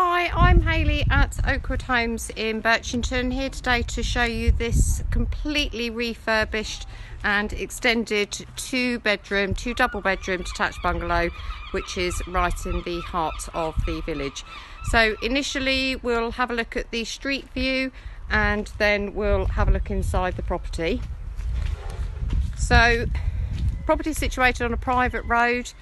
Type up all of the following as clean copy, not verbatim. Hi, I'm Hayley at Oakwood Homes in Birchington, here today to show you this completely refurbished and extended two double bedroom detached bungalow, which is right in the heart of the village. So initially we'll have a look at the street view and then we'll have a look inside the property. So property is situated on a private road.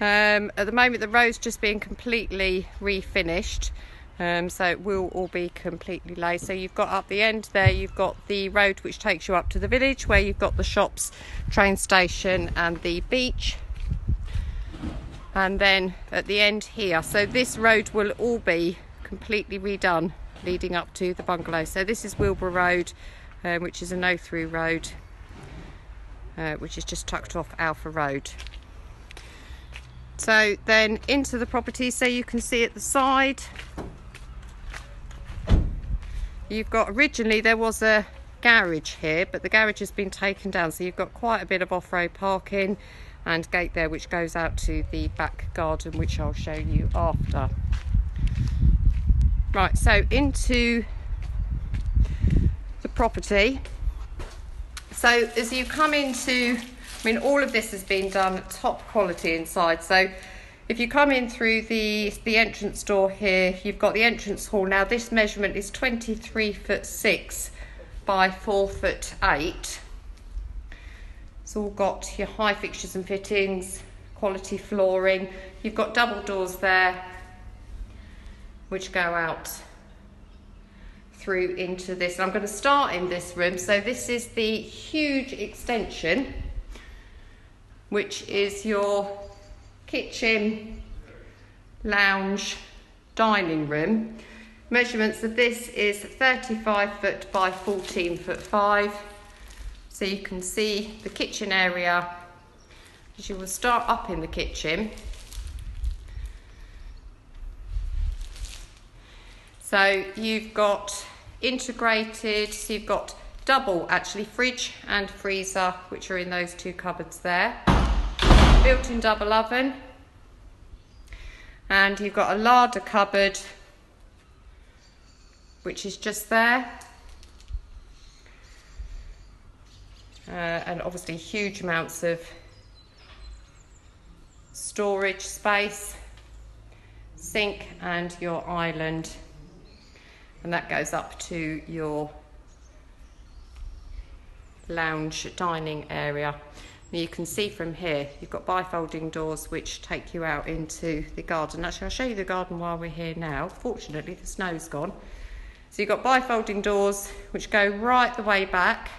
At the moment the road's just being completely refinished, so it will all be completely laid. So you've got up the end there, you've got the road which takes you up to the village, where you've got the shops, train station and the beach, and then at the end here. So this road will all be completely redone leading up to the bungalow. So this is Wilbur Road, which is a no-through road, which is just tucked off Alpha Road. So then into the property, so you can see at the side you've got, originally there was a garage here, but the garage has been taken down, so you've got quite a bit of off-road parking and gate there which goes out to the back garden, which I'll show you after. Right, so into the property. So as you come into, I mean, all of this has been done top quality inside. So if you come in through the entrance door here, you've got the entrance hall. Now this measurement is 23 foot 6 by 4 foot 8. It's all got your high fixtures and fittings, quality flooring. You've got double doors there which go out through into this. I'm going to start in this room. So this is the huge extension, which is your kitchen, lounge, dining room. Measurements of this is 35 foot by 14 foot 5. So you can see the kitchen area, as you will start up in the kitchen. So you've got integrated, so you've got double actually fridge and freezer, which are in those two cupboards there. Built-in double oven, and you've got a larder cupboard which is just there, and obviously huge amounts of storage space, sink and your island, and that goes up to your lounge dining area. And you can see from here you've got bifolding doors which take you out into the garden. Actually, I'll show you the garden while we're here now. Fortunately the snow's gone. So you've got bifolding doors which go right the way back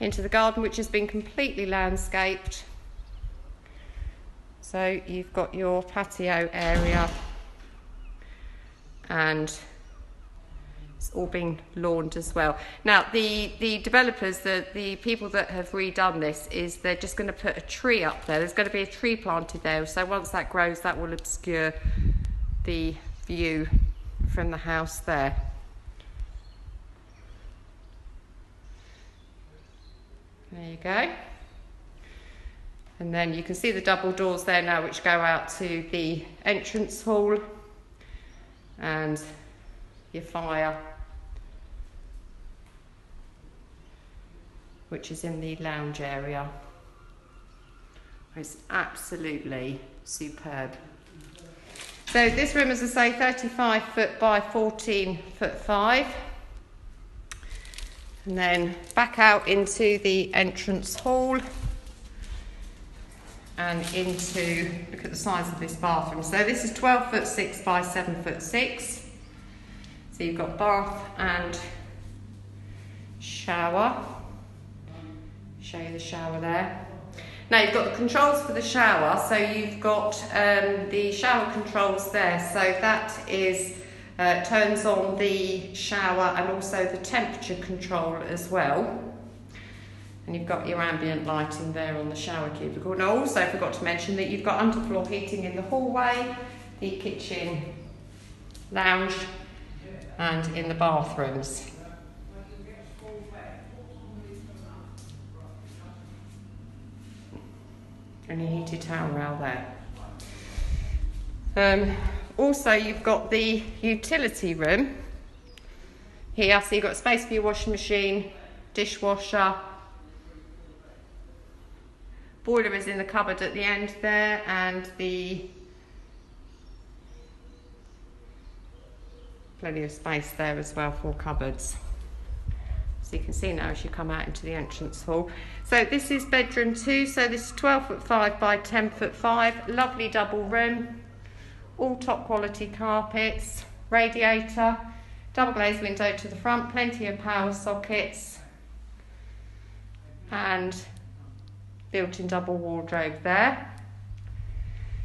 into the garden, which has been completely landscaped. So you've got your patio area, and it's all been lawned as well. Now the developers, the people that have redone this, is they're just going to put a tree up there. There's going to be a tree planted there, so once that grows that will obscure the view from the house there. There you go. And then you can see the double doors there now which go out to the entrance hall, and your fire which is in the lounge area. It's absolutely superb. So this room, as I say, 35 foot by 14 foot 5. And then back out into the entrance hall and into, look at the size of this bathroom. So this is 12 foot 6 by 7 foot 6. So you've got bath and shower. Show you the shower there. Now you've got the controls for the shower. So you've got the shower controls there. So that is turns on the shower and also the temperature control as well. And you've got your ambient lighting there on the shower cubicle. Now, also forgot to mention that you've got underfloor heating in the hallway, the kitchen, lounge, and in the bathrooms. And a heated towel rail there. Also, you've got the utility room here, so you've got space for your washing machine, dishwasher. Boiler is in the cupboard at the end there, and the plenty of space there as well for cupboards. So you can see now as you come out into the entrance hall. So this is bedroom 2. So this is 12 foot 5 by 10 foot 5. Lovely double room, all top quality carpets, radiator, double glazed window to the front, plenty of power sockets, and built-in double wardrobe there.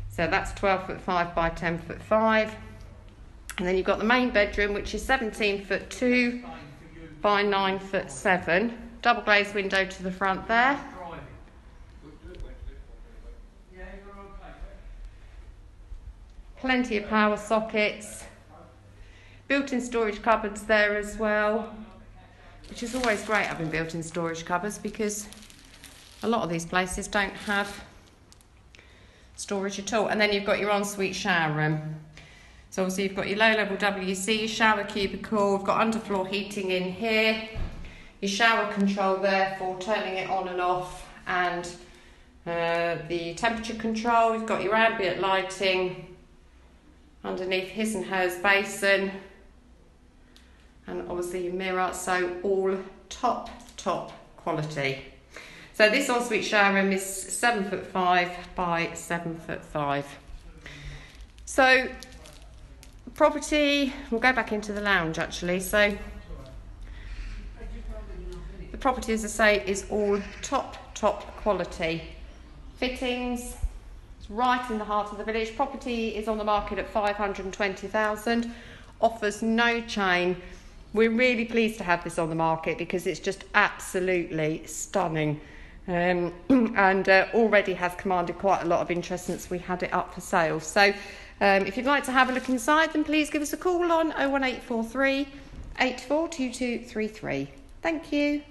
So that's 12 foot 5 by 10 foot 5. And then you've got the main bedroom, which is 17 foot 2 by 9 foot 7. Double glazed window to the front there. Plenty of power sockets. Built-in storage cupboards there as well, which is always great having built-in storage cupboards, because a lot of these places don't have storage at all. And then you've got your ensuite shower room. So obviously you've got your low-level WC, shower cubicle, we've got underfloor heating in here, your shower control there for turning it on and off, and the temperature control. You've got your ambient lighting underneath his and hers basin, and obviously your mirror. So all top quality. So this ensuite shower room is 7 foot 5 by 7 foot 5. So property, we'll go back into the lounge actually. So the property, as I say, is all top quality fittings. It's right in the heart of the village. Property is on the market at 520,000, offers no chain. We're really pleased to have this on the market because it's just absolutely stunning. Already has commanded quite a lot of interest since we had it up for sale. So if you'd like to have a look inside, then please give us a call on 01843 842233. Thank you.